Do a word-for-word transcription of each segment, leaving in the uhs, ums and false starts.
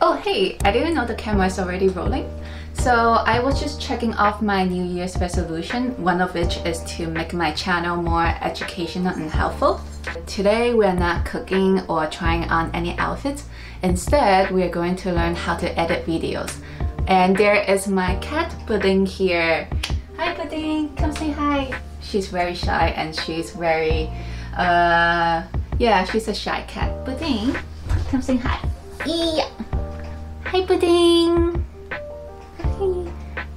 Oh hey, I didn't know the camera is already rolling. So I was just checking off my New Year's resolution, one of which is to make my channel more educational and helpful. Today we are not cooking or trying on any outfits. Instead, we are going to learn how to edit videos. And there is my cat Pudding here. Hi Pudding, come say hi. She's very shy and she's very, uh, yeah, she's a shy cat. Pudding, come say hi. Yeah. Hi Pudding.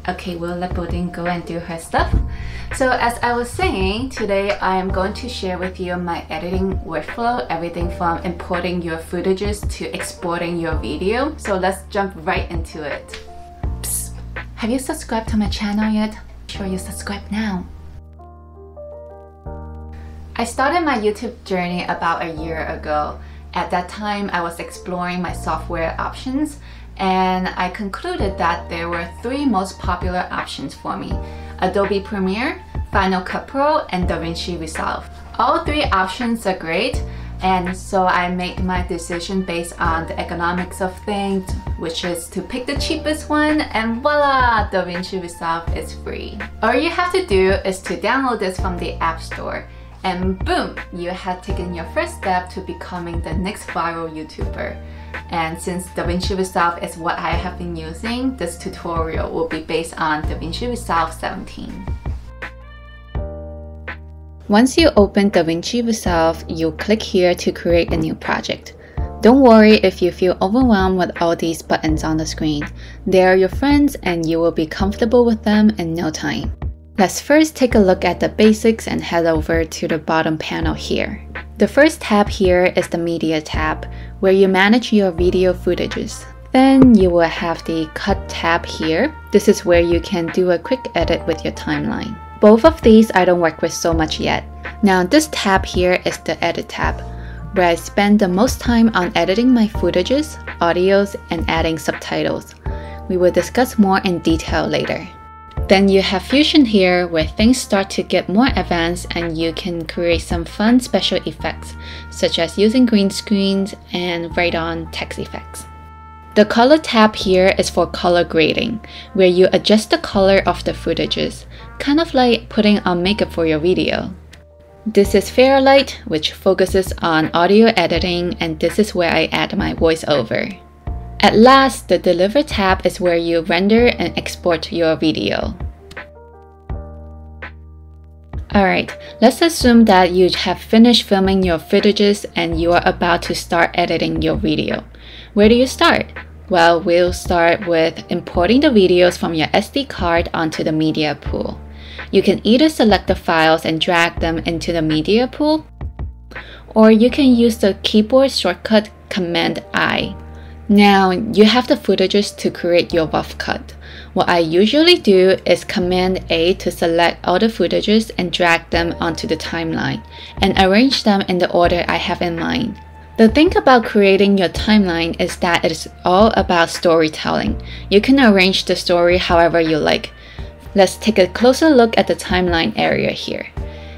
Okay, we'll let Pudding go and do her stuff. So as I was saying, today I am going to share with you my editing workflow, everything from importing your footages to exporting your video. So let's jump right into it. Psst. Have you subscribed to my channel yet? Make sure you subscribe now. I started my YouTube journey about a year ago. At that time, I was exploring my software options, and I concluded that there were three most popular options for me: Adobe Premiere, Final Cut Pro, and DaVinci Resolve. All three options are great, and so I made my decision based on the economics of things, which is to pick the cheapest one, and voila! DaVinci Resolve is free. All you have to do is to download this from the App Store. And boom, you had taken your first step to becoming the next viral YouTuber. And since DaVinci Resolve is what I have been using, this tutorial will be based on DaVinci Resolve seventeen. Once you open DaVinci Resolve, you click here to create a new project. Don't worry if you feel overwhelmed with all these buttons on the screen. They are your friends and you will be comfortable with them in no time. Let's first take a look at the basics and head over to the bottom panel here. The first tab here is the Media tab, where you manage your video footages. Then you will have the Cut tab here. This is where you can do a quick edit with your timeline. Both of these I don't work with so much yet. Now this tab here is the Edit tab, where I spend the most time on editing my footages, audios, and adding subtitles. We will discuss more in detail later. Then you have Fusion here, where things start to get more advanced and you can create some fun special effects, such as using green screens and write-on text effects. The Color tab here is for color grading, where you adjust the color of the footages, kind of like putting on makeup for your video. This is Fairlight, which focuses on audio editing, and this is where I add my voiceover. At last, the Deliver tab is where you render and export your video. Alright, let's assume that you have finished filming your footages and you are about to start editing your video. Where do you start? Well, we'll start with importing the videos from your S D card onto the media pool. You can either select the files and drag them into the media pool, or you can use the keyboard shortcut Command I. Now, you have the footages to create your rough cut. What I usually do is Command A to select all the footages and drag them onto the timeline, and arrange them in the order I have in mind. The thing about creating your timeline is that it's all about storytelling. You can arrange the story however you like. Let's take a closer look at the timeline area here.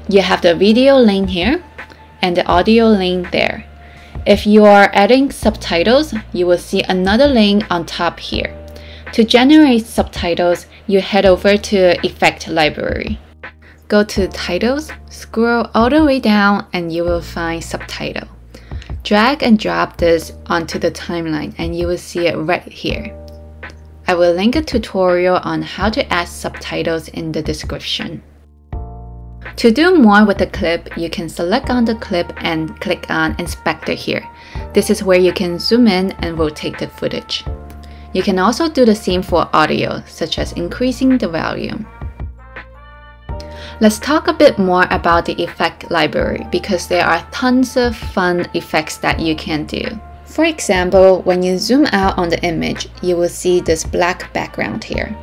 You have the video lane here, and the audio lane there. If you are adding subtitles, you will see another link on top here. To generate subtitles, you head over to Effect Library. Go to Titles, scroll all the way down, and you will find Subtitle. Drag and drop this onto the timeline, and you will see it right here. I will link a tutorial on how to add subtitles in the description. To do more with the clip, you can select on the clip and click on Inspector here. This is where you can zoom in and rotate the footage. You can also do the same for audio, such as increasing the volume. Let's talk a bit more about the effect library, because there are tons of fun effects that you can do. For example, when you zoom out on the image, you will see this black background here.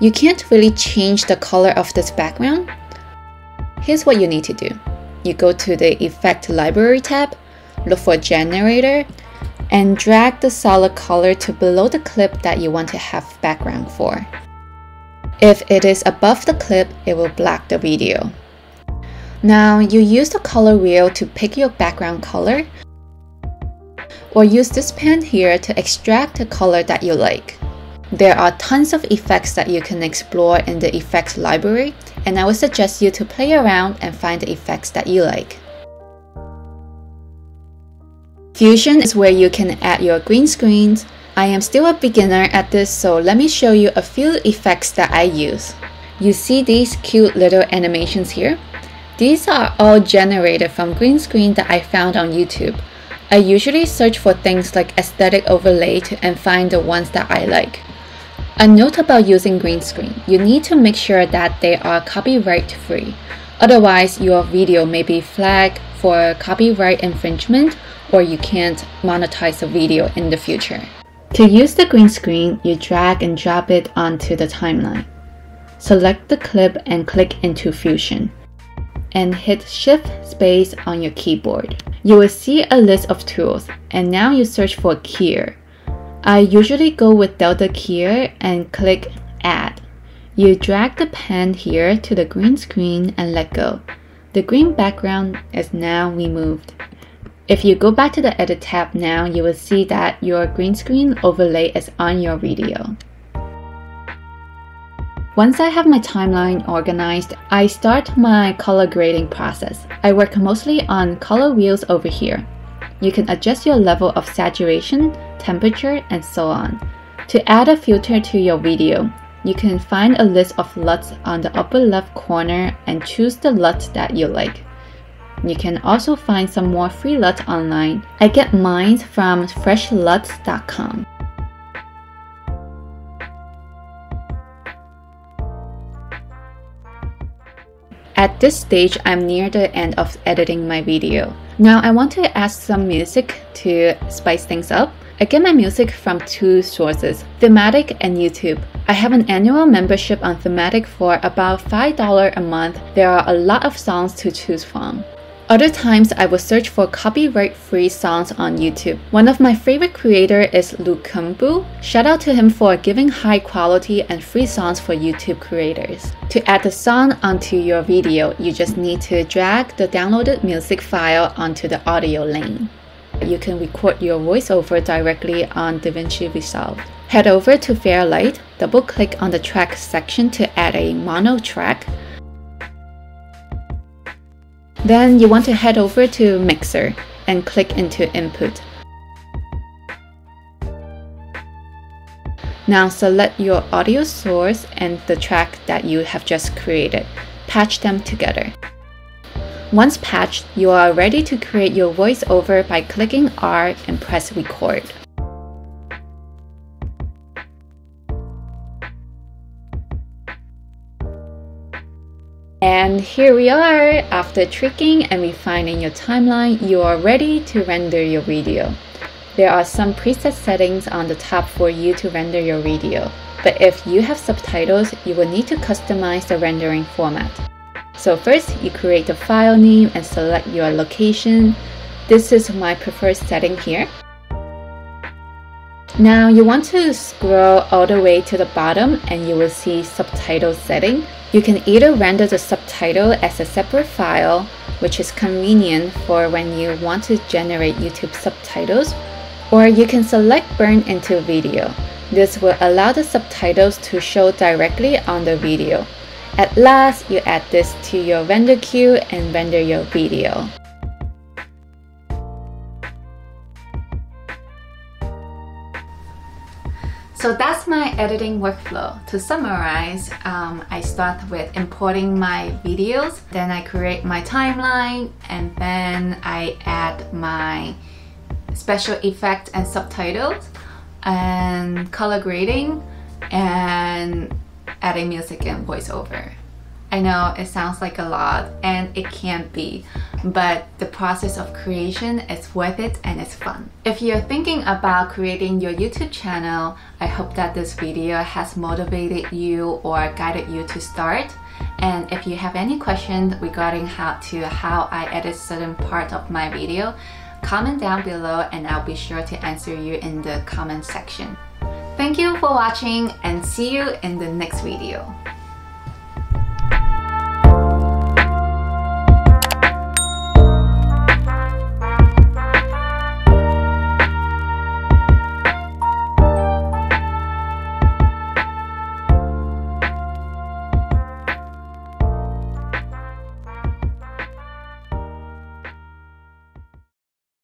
You can't really change the color of this background. Here's what you need to do. You go to the Effect Library tab, look for Generator, and drag the solid color to below the clip that you want to have background for. If it is above the clip, it will block the video. Now you use the color wheel to pick your background color. or use this pen here to extract the color that you like. There are tons of effects that you can explore in the effects library, and I would suggest you to play around and find the effects that you like. Fusion is where you can add your green screens. I am still a beginner at this, so let me show you a few effects that I use. You see these cute little animations here? These are all generated from green screen that I found on YouTube. I usually search for things like aesthetic overlay and find the ones that I like. A note about using green screen, you need to make sure that they are copyright free. Otherwise, your video may be flagged for copyright infringement, or you can't monetize the video in the future. To use the green screen, you drag and drop it onto the timeline. Select the clip and click into Fusion, and hit Shift Space on your keyboard. You will see a list of tools, and now you search for Keyer. I usually go with Delta Keyer and click Add. You drag the pen here to the green screen and let go. The green background is now removed. If you go back to the Edit tab now, you will see that your green screen overlay is on your video. Once I have my timeline organized, I start my color grading process. I work mostly on color wheels over here. You can adjust your level of saturation, temperature, and so on. To add a filter to your video, you can find a list of L U Ts on the upper left corner and choose the L U T that you like. You can also find some more free L U Ts online. I get mine from Fresh L U Ts dot com. At this stage, I'm near the end of editing my video. Now I want to add some music to spice things up. I get my music from two sources, Thematic and YouTube. I have an annual membership on Thematic for about five dollars a month. There are a lot of songs to choose from. Other times, I will search for copyright-free songs on YouTube. One of my favorite creators is Luke Kumbu. Shout out to him for giving high-quality and free songs for YouTube creators. To add the song onto your video, you just need to drag the downloaded music file onto the audio lane. You can record your voiceover directly on DaVinci Resolve. Head over to Fairlight, double-click on the track section to add a mono track. Then you want to head over to Mixer and click into Input. Now select your audio source and the track that you have just created. Patch them together. Once patched, you are ready to create your voiceover by clicking R and press Record. And here we are. After tweaking and refining your timeline, you are ready to render your video. There are some preset settings on the top for you to render your video, but if you have subtitles, you will need to customize the rendering format. So first, you create the file name and select your location. This is my preferred setting here. Now you want to scroll all the way to the bottom and you will see subtitle setting. You can either render the subtitle as a separate file, which is convenient for when you want to generate YouTube subtitles, or you can select Burn into Video. This will allow the subtitles to show directly on the video. At last, you add this to your render queue and render your video. So that's my editing workflow. To summarize, um, I start with importing my videos, then I create my timeline, and then I add my special effects and subtitles, and color grading, and adding music and voiceover. I know it sounds like a lot, and it can be, but the process of creation is worth it and it's fun. If you're thinking about creating your YouTube channel, I hope that this video has motivated you or guided you to start. And if you have any questions regarding how to how I edit certain part of my video, comment down below and I'll be sure to answer you in the comment section. Thank you for watching and see you in the next video.